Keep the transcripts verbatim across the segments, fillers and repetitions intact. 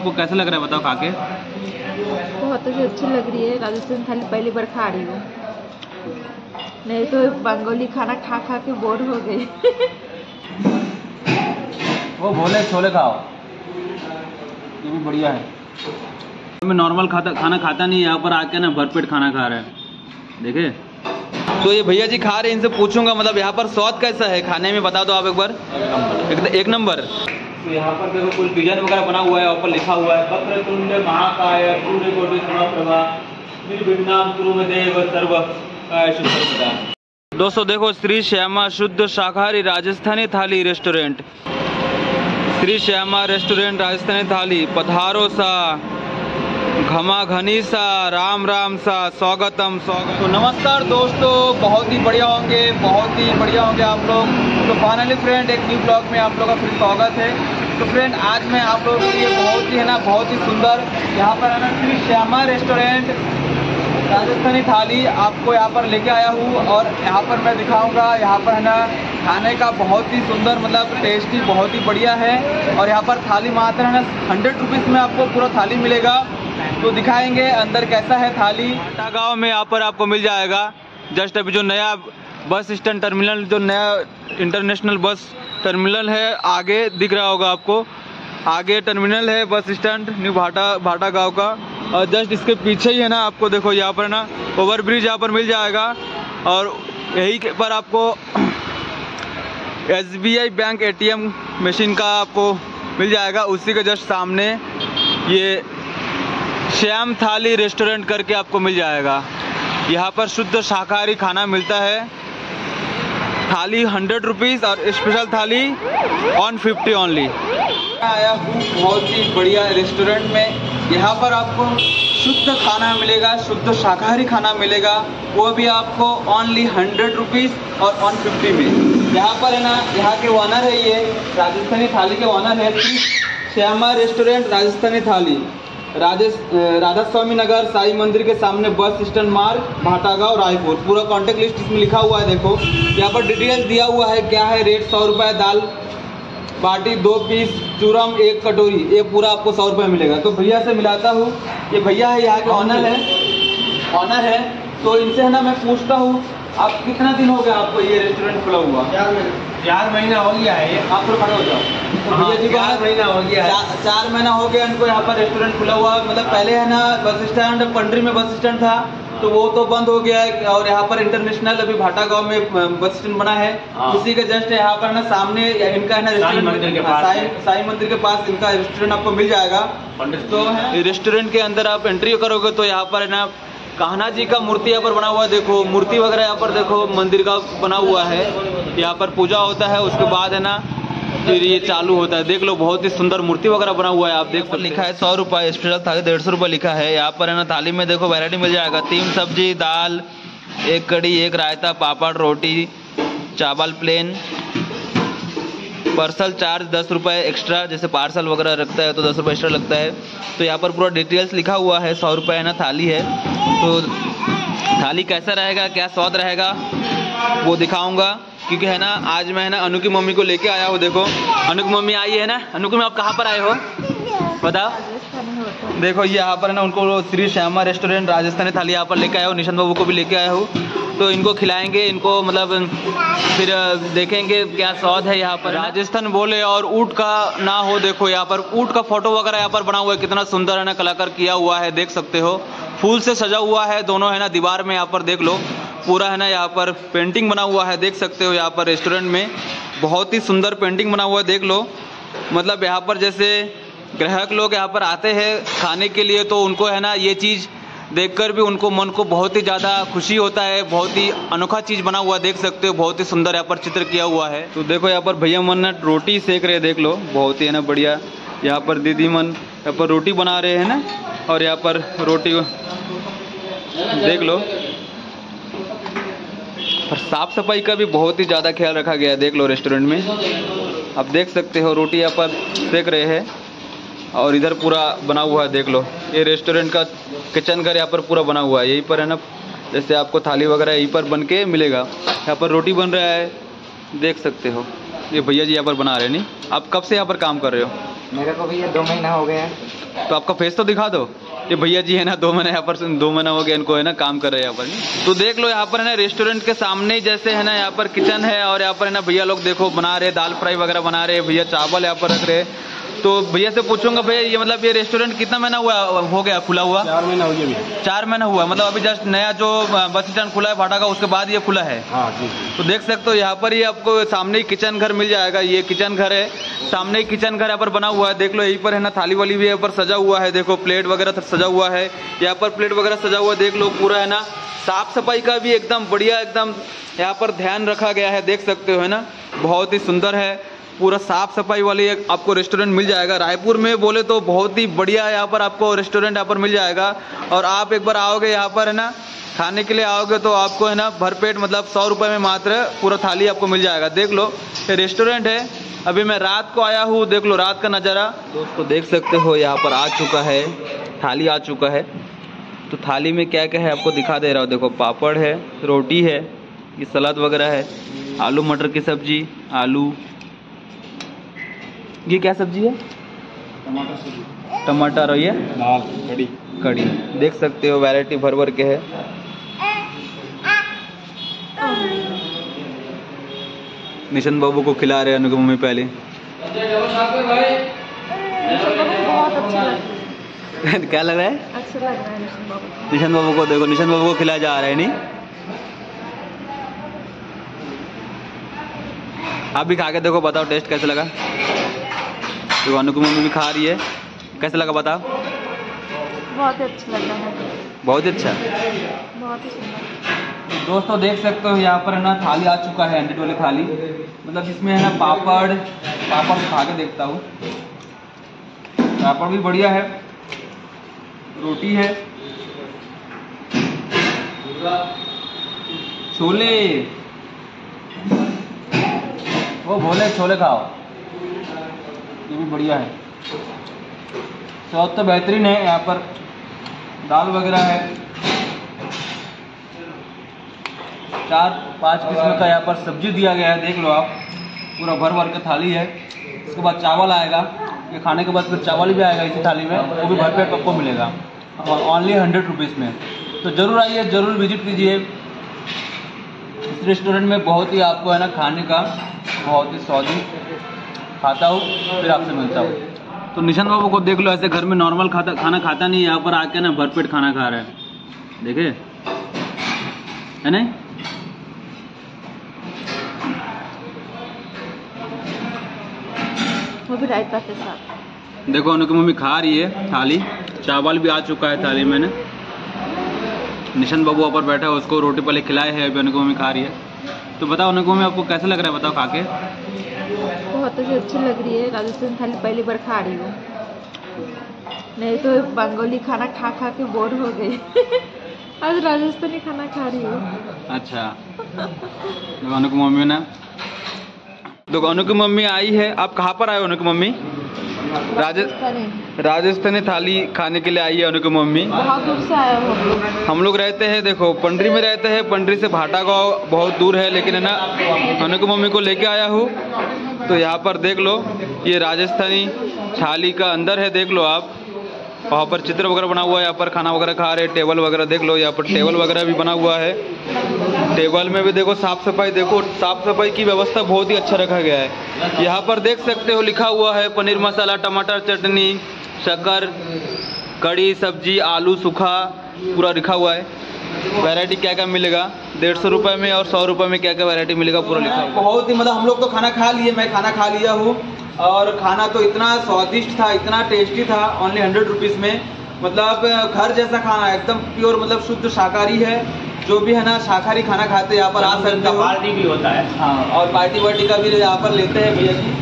आपको कैसा लग रहा है बताओ खाके? बहुत तो अच्छी लग रही है। राजस्थान थाली पहली बार खा रही हूँ, नहीं तो बंगाली खाना खा खा के बोर हो गई। वो बोले छोले खाओ, ये भी बढ़िया है। मैं नॉर्मल खाता खाना खाता नहीं, यहाँ पर आके ना भरपेट खाना खा रहे हैं। देखे तो ये भैया जी खा रहे हैं, इनसे पूछूंगा मतलब यहाँ पर स्वाद कैसा है खाने में, बता दो आप एक बार। एक नंबर। तो यहाँ पर देखो कुछ डिजाइन वगैरह बना हुआ है, ऊपर लिखा हुआ है वक्रतुण्ड महाकाय सूर्यकोटि समप्रभ। दोस्तों देखो श्री श्यामा शुद्ध शाकाहारी राजस्थानी थाली रेस्टोरेंट, श्री श्यामा रेस्टोरेंट राजस्थानी थाली, पधारो सा घमा घनी सा, राम राम सा, स्वागतम स्वागत। तो नमस्कार दोस्तों, बहुत ही बढ़िया होंगे, बहुत ही बढ़िया होंगे आप लोग। तो फाइनली फ्रेंड एक न्यू ब्लॉग में आप लोगों का फिर स्वागत है। तो फ्रेंड आज मैं आप लोगों के लिए बहुत ही है ना बहुत ही सुंदर यहाँ पर है ना श्री श्यामा रेस्टोरेंट राजस्थानी थाली आपको यहाँ पर लेके आया हूँ। और यहाँ पर मैं दिखाऊंगा यहाँ पर है ना खाने का बहुत ही सुंदर मतलब टेस्टी बहुत ही बढ़िया है। और यहाँ पर थाली मात्र है ना हंड्रेड रुपीज़ में आपको पूरा थाली मिलेगा। तो दिखाएंगे अंदर कैसा है थाली। भाठागांव में यहाँ पर आपको मिल जाएगा, जस्ट अभी जो नया बस स्टैंड टर्मिनल, जो नया इंटरनेशनल बस टर्मिनल है आगे दिख रहा होगा आपको, आगे टर्मिनल है बस स्टैंड न्यू भाटा भाठागांव का। और जस्ट इसके पीछे ही है ना आपको देखो यहाँ पर ना ओवर ब्रिज यहाँ पर मिल जाएगा। और यही पर आपको S B I bank A T M machine का आपको मिल जाएगा। उसी के जस्ट सामने ये श्याम थाली रेस्टोरेंट करके आपको मिल जाएगा। यहाँ पर शुद्ध शाकाहारी खाना मिलता है। थाली हंड्रेड रुपीज़ और special thali one fifty only. आया हूँ बहुत ही बढ़िया रेस्टोरेंट में, यहाँ पर आपको शुद्ध खाना मिलेगा, शुद्ध शाकाहारी खाना मिलेगा, वो भी आपको ओनली हंड्रेड रुपीज़ और वन फिफ्टी में। यहाँ पर है ना यहाँ के ओनर है, ये राजस्थानी थाली के ओनर है, श्यामा रेस्टोरेंट राजस्थानी थाली, राजे राधा स्वामी नगर, साई मंदिर के सामने बस स्टैंड मार्ग, भाटागांव, रायपुर। पूरा कॉन्टेक्ट लिस्ट इसमें लिखा हुआ है, देखो यहाँ पर डिटेल दिया हुआ है क्या है रेट। सौ रुपये दाल बाटी, दो पीस चूरम, एक कटोरी, ये पूरा आपको सौ रुपये मिलेगा। तो भैया से मिलाता हूँ, ये भैया है यहाँ के ऑनर है ऑनर है तो इनसे है ना मैं पूछता हूँ आप कितना दिन हो गया आपको ये रेस्टोरेंट खुला हुआ? चार महीना हो गया है, आप थोड़ा खड़े हो जाओ। तो भैया जी चार महीना हो गया है, चार महीना हो गया इनको यहाँ पर रेस्टोरेंट खुला हुआ। मतलब पहले है ना बस स्टैंड पंडरी में बस स्टैंड था तो वो तो बंद हो गया है, और यहाँ पर इंटरनेशनल अभी भाटागांव में बस स्टैंड बना है, उसी के जस्ट यहाँ पर ना सामने इनका है ना रेस्टोरेंट, साई साई मंदिर के पास इनका रेस्टोरेंट आपको मिल जाएगा। तो रेस्टोरेंट के अंदर आप एंट्री करोगे तो यहाँ पर है ना कान्हा जी का मूर्ति यहाँ पर बना हुआ है, देखो मूर्ति वगैरह यहाँ पर देखो मंदिर का बना हुआ है। यहाँ पर पूजा होता है, उसके बाद है ना फिर ये चालू होता है। देख लो बहुत ही सुंदर मूर्ति वगैरह बना हुआ है, आप देख सकते हैं। लिखा है सौ रुपये स्पेशल थाली, डेढ़ सौ रुपये लिखा है। यहाँ पर है ना थाली में देखो वैरायटी मिल जाएगा, तीन सब्जी, दाल, एक कड़ी, एक रायता, पापड़, रोटी, चावल, प्लेन। पार्सल चार्ज दस रुपये एक्स्ट्रा, जैसे पार्सल वगैरह रखता है तो दस रुपये एक्स्ट्रा लगता है। तो यहाँ पर पूरा डिटेल्स लिखा हुआ है। सौ रुपये है ना थाली है, तो थाली कैसा रहेगा, क्या स्वाद रहेगा वो दिखाऊँगा। क्योंकि है ना आज मैं है ना अनु की मम्मी को लेके आया हूँ। देखो अनु की मम्मी आई है ना। अनु की मम्मी आप कहाँ पर आए हो बताओ? देखो ये यहाँ पर है ना उनको श्री श्यामा रेस्टोरेंट राजस्थानी थाली यहाँ पर लेके आया हूँ, निशान बाबू को भी लेके आया हूँ। तो इनको खिलाएंगे, इनको मतलब फिर देखेंगे क्या स्वाद है। यहाँ पर राजस्थान बोले और ऊँट का ना हो, देखो यहाँ पर ऊँट का फोटो वगैरह यहाँ पर बना हुआ है, कितना सुंदर है ना कलाकार किया हुआ है, देख सकते हो। फूल से सजा हुआ है दोनों है ना दीवार में, यहाँ पर देख लो पूरा है ना यहाँ पर पेंटिंग बना हुआ है, देख सकते हो। यहाँ पर रेस्टोरेंट में बहुत ही सुंदर पेंटिंग बना हुआ है, देख लो। मतलब यहाँ पर जैसे ग्राहक लोग यहाँ पर आते हैं खाने के लिए तो उनको है ना ये चीज़ देखकर भी उनको मन को बहुत ही ज़्यादा खुशी होता है। बहुत ही अनोखा चीज़ बना हुआ, देख सकते हो, बहुत ही सुंदर यहाँ पर चित्र किया हुआ है। तो देखो यहाँ पर भैया मन ना रोटी सेक रहे, देख लो बहुत ही है ना बढ़िया। यहाँ पर दीदी मन यहाँ पर रोटी बना रहे हैं ना, और यहाँ पर रोटी देख लो। और साफ़ सफाई का भी बहुत ही ज़्यादा ख्याल रखा गया है, देख लो रेस्टोरेंट में। आप देख सकते हो रोटी यहाँ पर सेक रहे हैं, और इधर पूरा बना हुआ है, देख लो। ये रेस्टोरेंट का किचन घर यहाँ पर पूरा बना हुआ है, यहीं पर है ना जैसे आपको थाली वगैरह यहीं पर बन के मिलेगा। यहाँ पर रोटी बन रहा है, देख सकते हो। ये भैया जी यहाँ पर बना रहे। नहीं, आप कब से यहाँ पर काम कर रहे हो? मेरे को भैया दो महीना हो गया है। तो आपका फेस तो दिखा दो। ये भैया जी है ना दो महीना यहाँ पर दो महीना हो गया इनको है ना काम कर रहे हैं यहाँ पर। तो देख लो यहाँ पर है ना रेस्टोरेंट के सामने ही जैसे है ना यहाँ पर किचन है और यहाँ पर है ना भैया लोग देखो बना रहे दाल फ्राई वगैरह बना रहे भैया, चावल यहाँ पर रख रहे। तो भैया से पूछूंगा भैया ये मतलब ये रेस्टोरेंट कितना महीना हुआ हो गया खुला हुआ? चार महीना हो गया। चार महीना हुआ मतलब अभी जस्ट नया जो बस स्टैंड खुला है भाठागांव उसके बाद ये खुला है। हाँ, जी, जी। तो देख सकते हो यहाँ पर ही आपको सामने ही किचन घर मिल जाएगा। ये किचन घर है, सामने ही किचन घर यहाँ पर बना हुआ है। देख लो यहीं पर है ना थाली वाली भी यहाँ पर सजा हुआ है। देखो प्लेट वगैरह सजा हुआ है यहाँ पर, प्लेट वगैरह सजा हुआ है। देख लो पूरा है ना साफ सफाई का भी एकदम बढ़िया एकदम यहाँ पर ध्यान रखा गया है। देख सकते हो है ना बहुत ही सुंदर है, पूरा साफ सफाई वाली आपको रेस्टोरेंट मिल जाएगा। रायपुर में बोले तो बहुत ही बढ़िया यहाँ पर आपको रेस्टोरेंट यहाँ पर मिल जाएगा। और आप एक बार आओगे यहाँ पर है ना खाने के लिए आओगे तो आपको है ना भरपेट मतलब सौ रुपये में मात्र पूरा थाली आपको मिल जाएगा। देख लो ये रेस्टोरेंट है। अभी मैं रात को आया हूँ, देख लो रात का नज़ारा। दोस्तों देख सकते हो यहाँ पर आ चुका है थाली, आ चुका है। तो थाली में क्या क्या है आपको दिखा दे रहा हूँ। देखो पापड़ है, रोटी है, ये सलाद वगैरह है, आलू मटर की सब्जी, आलू, ये क्या सब्जी है? टमाटर सब्जी, टमाटर, और ये दाल कड़ी, कड़ी। देख सकते हो वैरायटी भर भर के है। निशान बाबू को खिला रहे अनुके मम्मी पहले क्या लग रहा है? अच्छा लग रहा है निशान बाबू, निशान बाबू को देखो, निशान बाबू को खिलाया जा रहा है। नहीं आप भी खा के देखो, बताओ टेस्ट कैसे लगा। तो अनुकूल मम्मी भी खा रही है, कैसे लगा बताओ? बहुत अच्छा लगा है, बहुत अच्छा, बहुत ही सुंदर। दोस्तों देख सकते हो यहाँ पर है ना थाली आ चुका है, हंड्रेड वाली थाली। मतलब जिसमें है ना पापड़, पापड़ खा के देखता हूँ, पापड़ भी बढ़िया है, रोटी है, छोले, वो बोले छोले खाओ, ये भी बढ़िया है। स्वाद तो बेहतरीन है। यहाँ पर दाल वगैरह है, चार पांच किस्म का यहाँ पर सब्जी दिया गया है। देख लो आप पूरा भर भर के थाली है। इसके बाद चावल आएगा, ये खाने के बाद फिर चावल भी आएगा इसी थाली में, वो भी भरपेट आपको मिलेगा और ओनली हंड्रेड रुपीज़ में। तो ज़रूर आइए, ज़रूर विजिट कीजिए। इस रेस्टोरेंट में बहुत ही आपको है ना खाने का बहुत ही स्वादिष्ट खाता हूँ, फिर आपसे मिलता हूँ। तो निशान बाबू को देख लो ऐसे घर में नॉर्मल खाता खाना खाता नहीं है, यहाँ पर आके ना भरपेट खाना खा रहा है। देखे है ना वो भी रायता के साथ। देखो उनकी मम्मी खा रही है थाली, चावल भी आ चुका है थाली में। निशान बाबू वहाँ पर बैठा है, उसको रोटी पहले खिलाए है, अभी उनको मम्मी खा रही है। तो बताओ उनको मम्मी आपको कैसा लग रहा है बताओ खा के? बहुत अच्छी अच्छी लग रही है। राजस्थान थाली पहली बार खा रही हूँ, नहीं तो बंगाली खाना खा खा के बोर हो गई आज राजस्थानी खाना खा रही हूँ। अच्छा दुकानों की मम्मी ना, दुकानों की मम्मी आई है। आप कहाँ पर आए उनकी मम्मी? राजस्थानी, राजस्थानी थाली खाने के लिए आई है उनकी मम्मी। बहुत दूर से आया हूँ। हम लोग रहते हैं देखो पंडरी में रहते हैं, पंडरी से भाठागांव बहुत दूर है, लेकिन है ना उनकी मम्मी को लेके आया हूँ। तो यहाँ पर देख लो ये राजस्थानी थाली का अंदर है। देख लो आप वहाँ पर चित्र वगैरह बना हुआ है, यहाँ पर खाना वगैरह खा रहे, टेबल वगैरह देख लो, यहाँ पर टेबल वगैरह भी बना हुआ है। टेबल में भी देखो साफ सफाई, देखो साफ सफाई की व्यवस्था बहुत ही अच्छा रखा गया है। यहाँ पर देख सकते हो लिखा हुआ है पनीर मसाला, टमाटर चटनी, शक्कर, कड़ी सब्जी, आलू सूखा, पूरा लिखा हुआ है। वैरायटी क्या क्या मिलेगा डेढ़ सौ रुपये में और सौ रुपये में क्या क्या वैरायटी मिलेगा पूरा लिखा हुआ। बहुत ही मतलब हम लोग तो खाना खा लिए, मैं खाना खा लिया हूँ और खाना तो इतना स्वादिष्ट था, इतना टेस्टी था, ओनली हंड्रेड रुपीज़ में। मतलब घर जैसा खाना है, एकदम प्योर मतलब शुद्ध शाकाहारी है। जो भी है ना शाकाहारी खाना खाते हैं यहाँ पर आ सकते हो। पार्टी भी होता है हाँ, और पार्टी वार्टी का भी यहाँ पर लेते हैं भैया जी।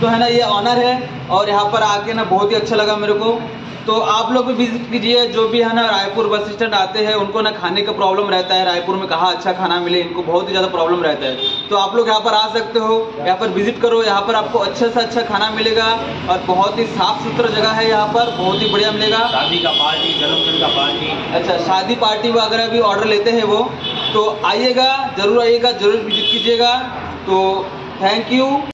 तो है ना ये ऑनर है और यहाँ पर आके ना बहुत ही अच्छा लगा मेरे को। तो आप लोग भी विजिट कीजिए, जो भी है ना रायपुर बस स्टैंड आते हैं उनको ना खाने का प्रॉब्लम रहता है। रायपुर में कहाँ अच्छा खाना मिले, इनको बहुत ही ज़्यादा प्रॉब्लम रहता है। तो आप लोग यहाँ पर आ सकते हो, यहाँ पर विजिट करो, यहाँ पर आपको अच्छे से अच्छा खाना मिलेगा और बहुत ही साफ सुथरा जगह है, यहाँ पर बहुत ही बढ़िया मिलेगा। शादी का पार्टी, जन्मदिन का पार्टी, अच्छा शादी पार्टी वगैरह भी ऑर्डर लेते हैं वो। तो आइएगा, ज़रूर आइएगा, ज़रूर विजिट कीजिएगा। तो थैंक यू।